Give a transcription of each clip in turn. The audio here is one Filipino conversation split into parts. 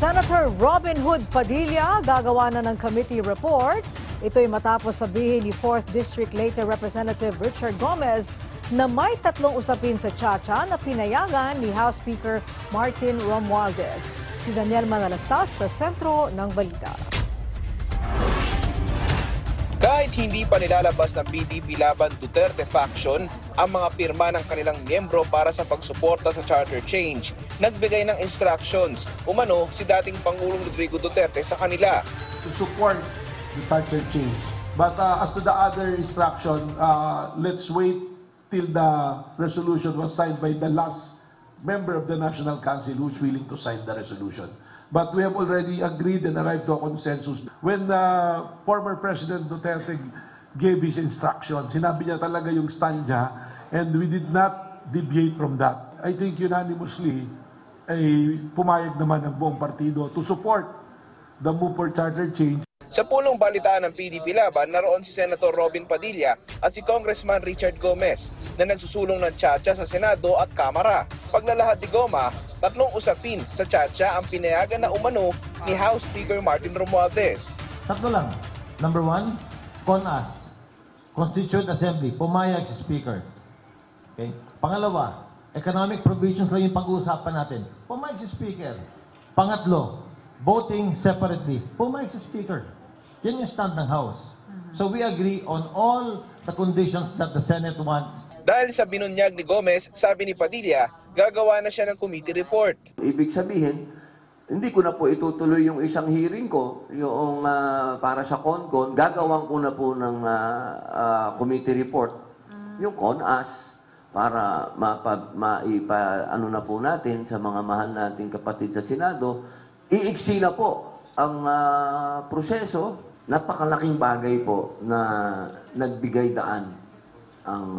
Senator Robin Hood Padilla gagawa na ng committee report. Ito'y matapos sabihin ni 4th District Later Representative Richard Gomez na may tatlong usapin sa ChaCha na pinayagan ni House Speaker Martin Romualdez. Si Daniel Manalastas sa Sentro ng Balita. Kahit hindi pa nilalabas ng PDP-Laban Duterte faction ang mga pirma ng kanilang miyembro para sa pagsuporta sa charter change, nagbigay ng instructions umano si dating Pangulong Rodrigo Duterte sa kanila. To support the charter change. But as to the other instruction, let's wait till the resolution was signed by the last member of the National Council who's willing to sign the resolution. But we have already agreed and arrived to a consensus. When former President Duterte gave his instructions, sinabi niya talaga yung stand niya, and we did not deviate from that. I think unanimously, ay pumayag naman ang buong partido to support the move for charter change. Sa pulong balitaan ng PDP-Laban, naroon si Senator Robin Padilla at si Congressman Richard Gomez na nagsusulong ng ChaCha sa Senado at Kamara. Paglalahad ni GOMA, tatlong usapin sa ChaCha ang pinayagan na umano ni House Speaker Martin Romualdez. Tatlo lang. Number one, Con-Ass, Constituent Assembly, pumayag si Speaker. Okay. Pangalawa, economic provisions lang yung pag-uusapan natin. Pumayag si Speaker. Pangatlo, voting separately. Pumayag si Speaker. Yan yung stand ng House. So we agree on all the conditions that the Senate wants. Dahil sa binunyag ni Gomez, sabi ni Padilla, gagawa na siya ng committee report. Ibig sabihin, hindi ko na po itutuloy yung isang hearing ko, yung para sa Con-Con, gagawin ko na po ng committee report. Yung Con-Ass, para maipa-ano na po natin sa mga mahal nating kapatid sa Senado, iiksi na po ang proseso. Napakalaking bagay po na nagbigay daan ang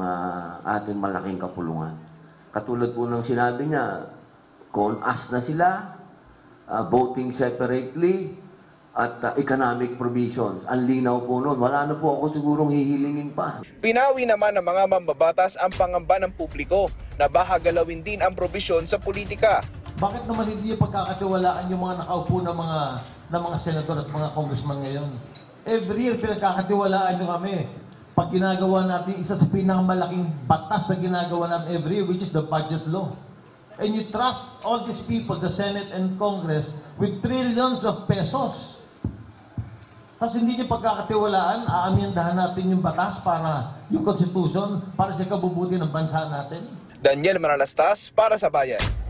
ating malaking kapulungan. Katulad po ng sinabi niya, Con-Ass na sila, voting separately, at economic provisions. Ang linaw po noon, wala na po ako sigurong hihilingin pa. Pinawi naman ng mga mambabatas ang pangamba ng publiko na bahagalawin din ang probisyon sa politika. Bakit naman hindi pagkakatiwalaan yung mga nakaupo ng mga senador at mga congressman ngayon? Every year pinagkakatiwalaan nyo kami pag ginagawa natin isa sa pinakamalaking batas na ginagawa natin every year, which is the budget law. And you trust all these people, the Senate and Congress, with trillions of pesos. Tapos hindi nyo pagkakatiwalaan, aamindahan natin yung batas para yung Constitution, para sa kabubuti ng bansa natin. Daniel Manalastas para sa Bayan.